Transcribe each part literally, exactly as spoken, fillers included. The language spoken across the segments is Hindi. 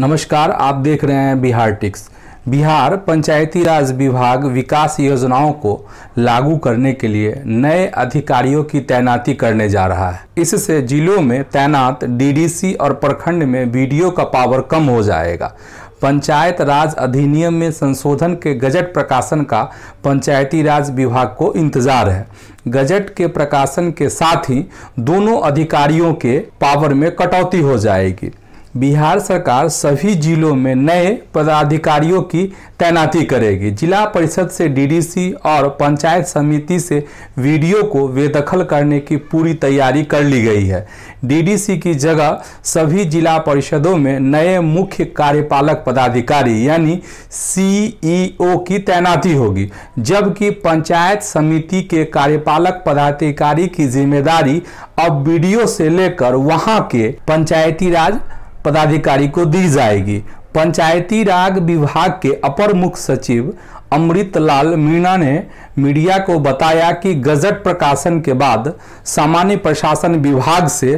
नमस्कार, आप देख रहे हैं बिहार टिक्स। बिहार पंचायती राज विभाग विकास योजनाओं को लागू करने के लिए नए अधिकारियों की तैनाती करने जा रहा है। इससे जिलों में तैनात डीडीसी और प्रखंड में बीडीओ का पावर कम हो जाएगा। पंचायत राज अधिनियम में संशोधन के गजट प्रकाशन का पंचायती राज विभाग को इंतजार है। गजट के प्रकाशन के साथ ही दोनों अधिकारियों के पावर में कटौती हो जाएगी। बिहार सरकार सभी जिलों में नए पदाधिकारियों की तैनाती करेगी। जिला परिषद से डीडीसी और पंचायत समिति से वीडियो को बेदखल करने की पूरी तैयारी कर ली गई है। डीडीसी की जगह सभी जिला परिषदों में नए मुख्य कार्यपालक पदाधिकारी यानी सीईओ की तैनाती होगी, जबकि पंचायत समिति के कार्यपालक पदाधिकारी की जिम्मेदारी अब बीडीओ से लेकर वहां के पंचायती राज पदाधिकारी को दी जाएगी। पंचायती राज विभाग के अपर मुख्य सचिव अमृत लाल मीणा ने मीडिया को बताया कि गजट प्रकाशन के बाद सामान्य प्रशासन विभाग से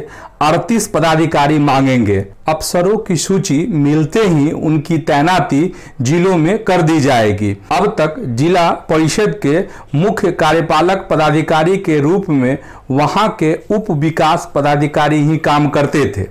अड़तीस पदाधिकारी मांगेंगे। अफसरों की सूची मिलते ही उनकी तैनाती जिलों में कर दी जाएगी। अब तक जिला परिषद के मुख्य कार्यपालक पदाधिकारी के रूप में वहां के उप विकास पदाधिकारी ही काम करते थे।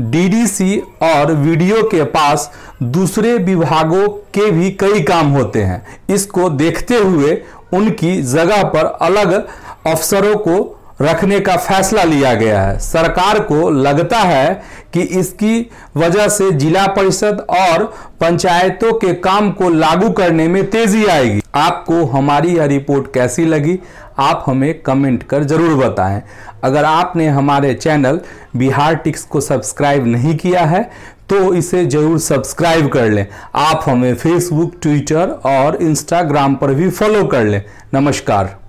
डीडीसी और वीडीओ के पास दूसरे विभागों के भी कई काम होते हैं। इसको देखते हुए उनकी जगह पर अलग अफसरों को रखने का फैसला लिया गया है। सरकार को लगता है कि इसकी वजह से जिला परिषद और पंचायतों के काम को लागू करने में तेजी आएगी। आपको हमारी यह रिपोर्ट कैसी लगी, आप हमें कमेंट कर जरूर बताएं। अगर आपने हमारे चैनल बिहार टिक्स को सब्सक्राइब नहीं किया है तो इसे जरूर सब्सक्राइब कर लें। आप हमें फेसबुक, ट्विटर और इंस्टाग्राम पर भी फॉलो कर लें। नमस्कार।